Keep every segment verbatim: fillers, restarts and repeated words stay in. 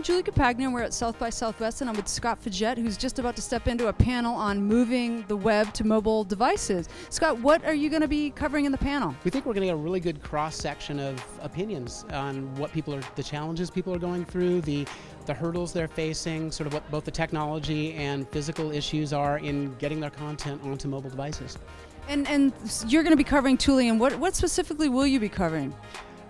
I'm Julie Capagna. We're at South by Southwest, and I'm with Scott Fegette, who's just about to step into a panel on moving the web to mobile devices. Scott, what are you going to be covering in the panel? We think we're going to get a really good cross-section of opinions on what people are, the challenges people are going through, the the hurdles they're facing, sort of what both the technology and physical issues are in getting their content onto mobile devices. And and you're going to be covering tooling, and what what specifically will you be covering?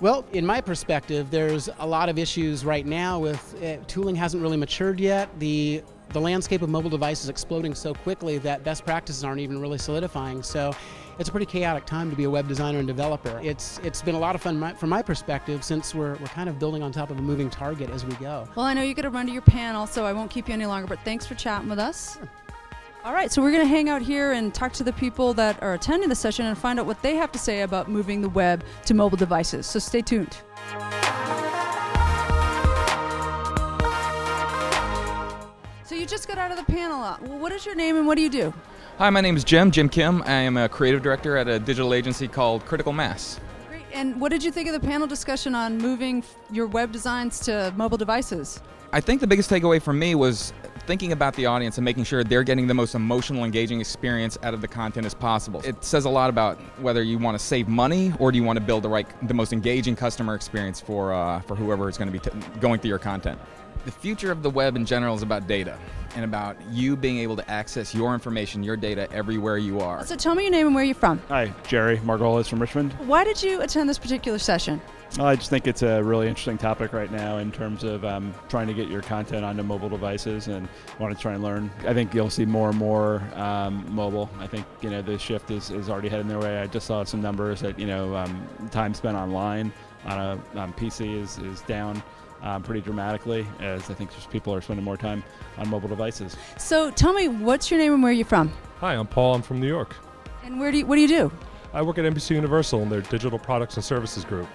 Well, in my perspective, there's a lot of issues right now with uh, tooling hasn't really matured yet. The, the landscape of mobile devices is exploding so quickly that best practices aren't even really solidifying. So it's a pretty chaotic time to be a web designer and developer. It's, it's been a lot of fun my, from my perspective, since we're, we're kind of building on top of a moving target as we go. Well, I know you're going to run to your panel, so I won't keep you any longer, but thanks for chatting with us. Sure. All right, so we're going to hang out here and talk to the people that are attending the session and find out what they have to say about moving the web to mobile devices. So stay tuned. So you just got out of the panel. What is your name and what do you do? Hi, my name is Jim, Jim Kim. I am a creative director at a digital agency called Critical Mass. Great. And what did you think of the panel discussion on moving your web designs to mobile devices? I think the biggest takeaway for me was thinking about the audience and making sure they're getting the most emotional, engaging experience out of the content as possible. It says a lot about whether you want to save money or do you want to build the right, the most engaging customer experience for uh, for whoever is going to be t going through your content. The future of the web in general is about data and about you being able to access your information, your data, everywhere you are. So tell me your name and where you're from. Hi, Jerry Margolis from Richmond. Why did you attend this particular session? Well, I just think it's a really interesting topic right now in terms of um, trying to get your content onto mobile devices, and want to try and learn. I think you'll see more and more um, mobile. I think you know the shift is, is already heading their way. I just saw some numbers that you know um, time spent online on a on P C is, is down um, pretty dramatically, as I think just people are spending more time on mobile devices. So tell me, what's your name and where are you from? Hi, I'm Paul. I'm from New York. And where do you, what do you do? I work at N B C Universal in their digital products and services group.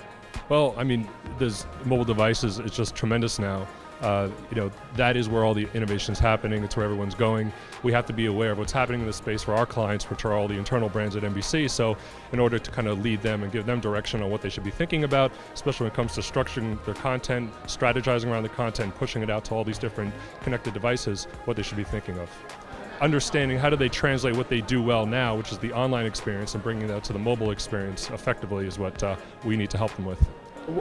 Well, I mean, there's mobile devices, it's just tremendous now. Uh, you know, that is where all the innovation is happening, it's where everyone's going. We have to be aware of what's happening in this space for our clients, which are all the internal brands at N B C, so in order to kind of lead them and give them direction on what they should be thinking about, especially when it comes to structuring their content, strategizing around the content, pushing it out to all these different connected devices, what they should be thinking of. Understanding how do they translate what they do well now, which is the online experience, and bringing that to the mobile experience effectively is what uh, we need to help them with.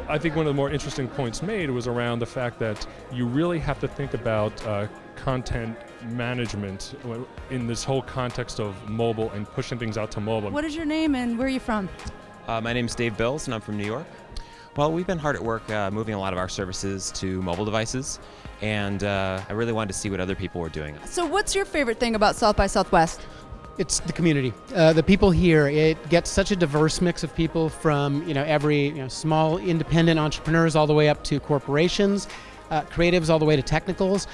I think one of the more interesting points made was around the fact that you really have to think about uh, content management in this whole context of mobile and pushing things out to mobile. What is your name and where are you from? Uh, my name is Dave Bills and I'm from New York. Well, we've been hard at work uh, moving a lot of our services to mobile devices, and uh, I really wanted to see what other people were doing. So what's your favorite thing about South by Southwest? It's the community, uh, the people here. It gets such a diverse mix of people from you know every you know, small independent entrepreneurs all the way up to corporations, uh, creatives all the way to technicals.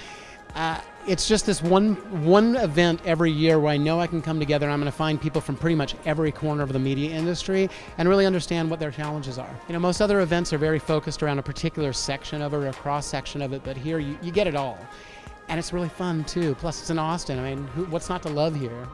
Uh, it's just this one one event every year where I know I can come together and I'm going to find people from pretty much every corner of the media industry and really understand what their challenges are. You know, most other events are very focused around a particular section of it or a cross-section of it, but here you, you get it all. And it's really fun too. Plus it's in Austin. I mean, who, what's not to love here?